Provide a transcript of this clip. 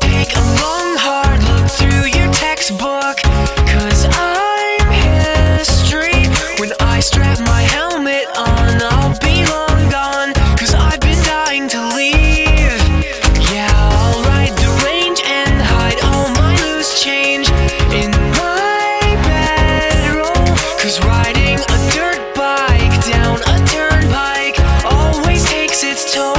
Please take a long, hard look through your textbook, 'cause I'm history. When I strap my helmet on, I'll be long gone, 'cause I've been dying to leave. Yeah, I'll ride the range and hide all my loose change in my bedroll, 'cause riding a dirt bike down a turnpike always takes its toll.